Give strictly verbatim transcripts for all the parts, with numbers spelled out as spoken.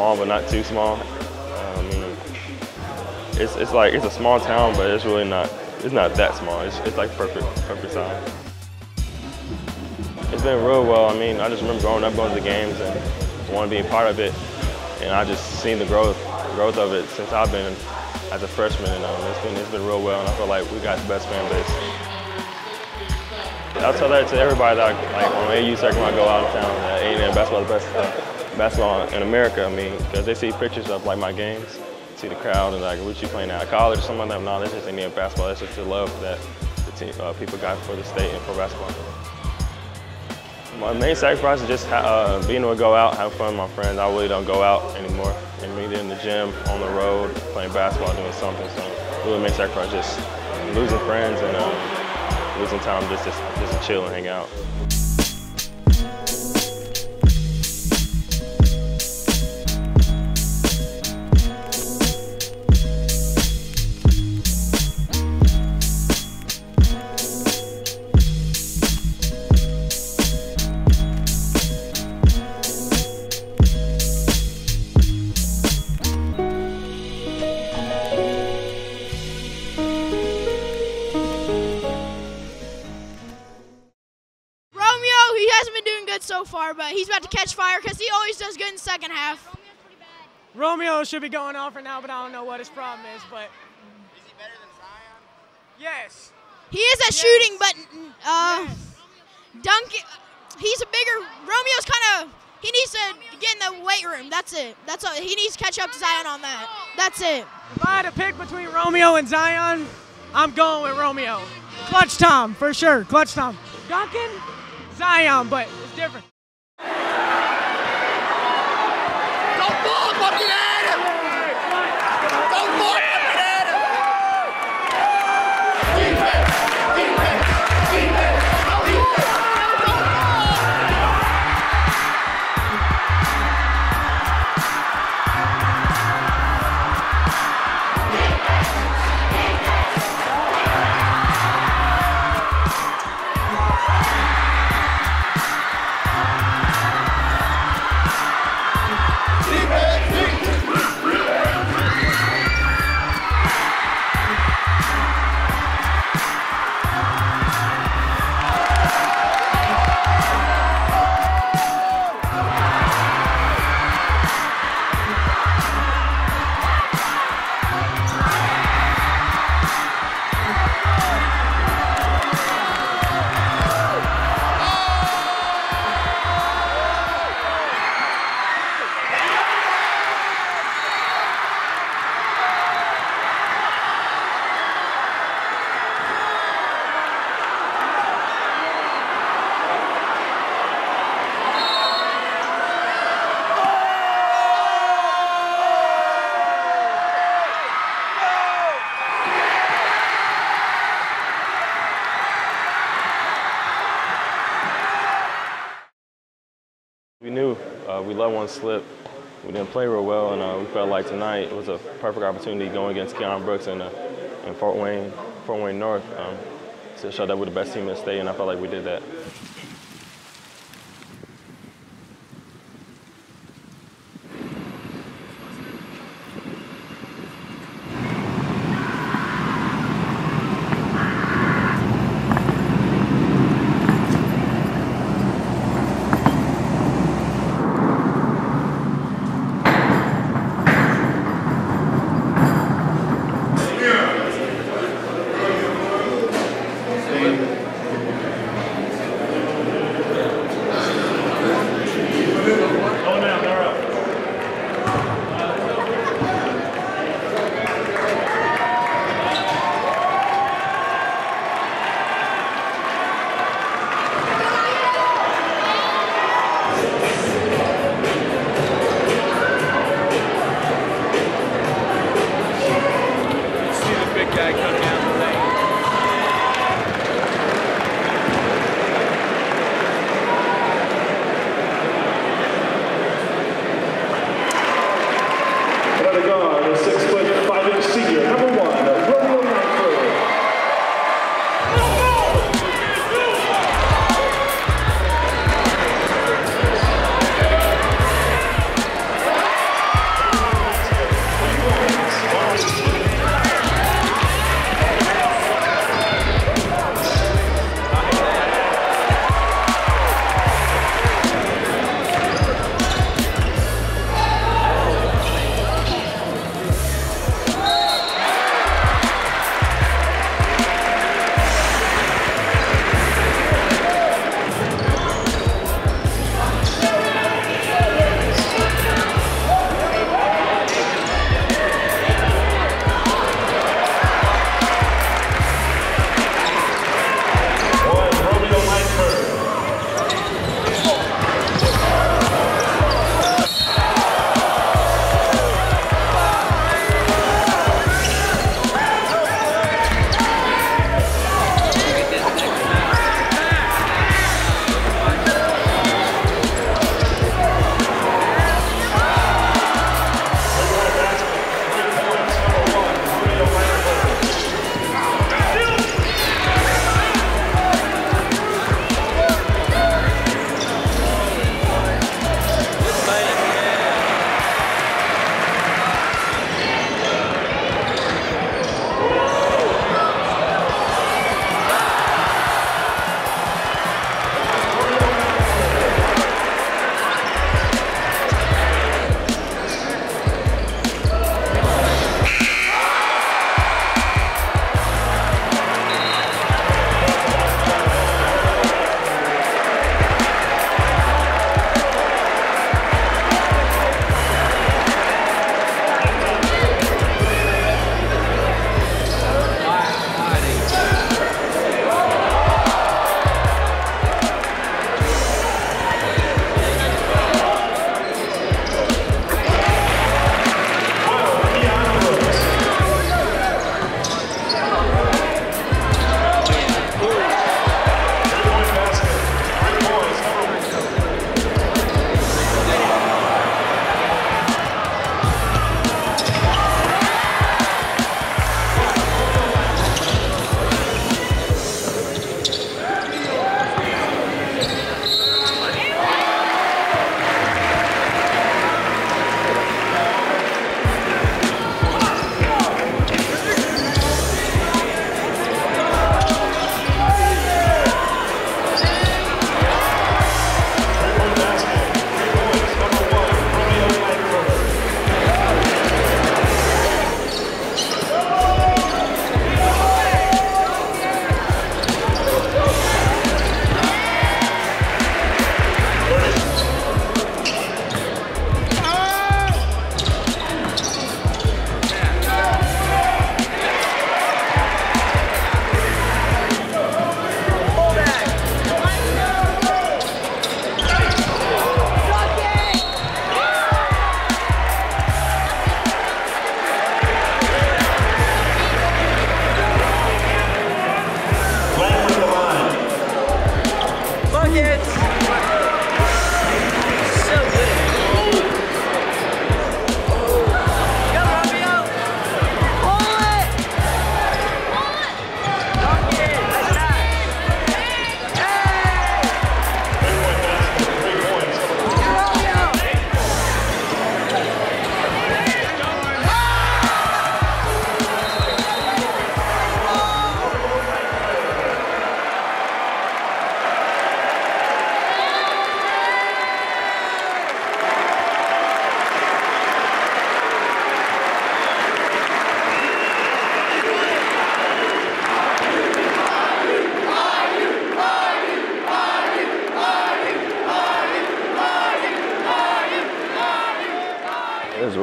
small, but not too small. I mean, it's it's like it's a small town, but it's really not. It's not that small. It's it's like perfect, perfect size. It's been real well. I mean, I just remember growing up going to the games and wanting to be a part of it, and I just seen the growth, growth of it since I've been as a freshman. And um, it's been it's been real well, and I feel like we got the best fan base. I tell that to everybody that I, like on A U circle when I go out of town, that A and M basketball is the best basketball in America. I mean, because they see pictures of like my games, see the crowd, and like what you playing out of college or something like that. No, that's just A and M basketball. That's just the love that the team, uh, people got for the state and for basketball. My main sacrifice is just uh, being able to go out, have fun with my friends. I really don't go out anymore. And either in the gym, on the road, playing basketball, doing something. So really, main sacrifice is just losing friends and. Um, Losing time just to, just to chill and hang out. So far, but he's about to catch fire because he always does good in the second half. Romeo's pretty bad. Romeo should be going off right now, but I don't know what his problem is. But is he better than Zion? Yes. He is at yes. shooting, but uh, yes. dunk. He's a bigger. Romeo's kind of. He needs to get in the weight room. That's it. That's all. He needs to catch up to Zion on that. That's it. If I had to pick between Romeo and Zion, I'm going with Romeo. Clutch Tom for sure. Clutch Tom. Duncan, Zion, but. Different. Don't fall fucking at him! Don't fall fucking at him! Defense! Defense! Defense! We knew uh, we let one slip. We didn't play real well, and uh, we felt like tonight it was a perfect opportunity going against Keion Brooks and uh, and Fort Wayne, Fort Wayne North um, to show that we're the best team in the state, and I felt like we did that.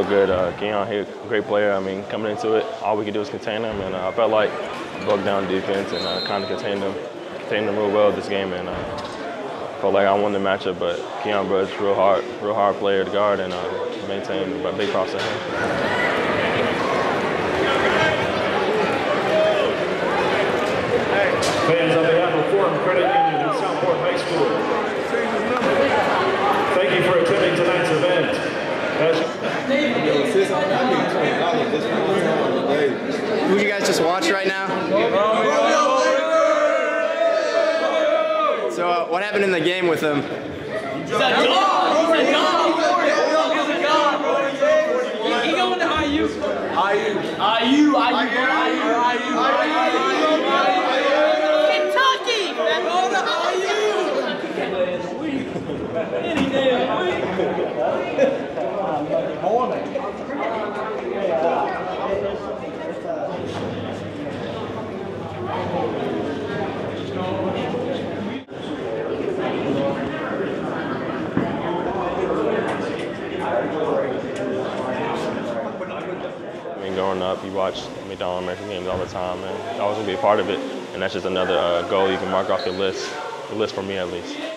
real good. Uh, Keion, he's a great player. I mean, coming into it, all we could do was contain him, and uh, I felt like I broke down defense and uh, kind of contained him, contained him real well this game, and uh, felt like I won the matchup. But Keion Brooks, real hard, real hard player to guard, and uh, maintained. But big props to him. Fans on behalf of Fort Credit Union and Southport High School, thank you for attending tonight's event. As who you guys just watched right now? So uh, what happened in the game with him? He's a dog! He's a dog! He's going to I U. I U. I U. I U. I U. I U. Any day of the week. I mean, growing up, you watch McDonald's All American games all the time, and I was going to be a part of it. And that's just another uh, goal you can mark off your list, the list for me at least.